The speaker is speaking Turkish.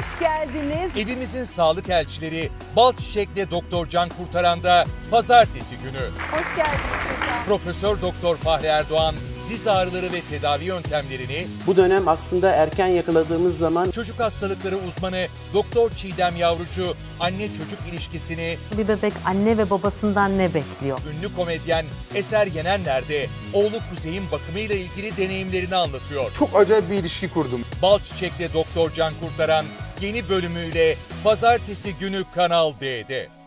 Hoş geldiniz. Evimizin sağlık elçileri Balçiçek ile Dr. Cankurtaran'da pazartesi günü. Hoş geldiniz. Profesör Dr. Fahri Erdoğan diz ağrıları ve tedavi yöntemlerini, bu dönem aslında erken yakaladığımız zaman, çocuk hastalıkları uzmanı Dr. Çiğdem Yavrucu anne çocuk ilişkisini, bir bebek anne ve babasından ne bekliyor? Ünlü komedyen Eser Yenenler de oğlu Kuzey'in bakımıyla ilgili deneyimlerini anlatıyor. Çok acayip bir ilişki kurdum. Balçiçek'le Dr. Cankurtaran yeni bölümüyle pazartesi günü Kanal D'de.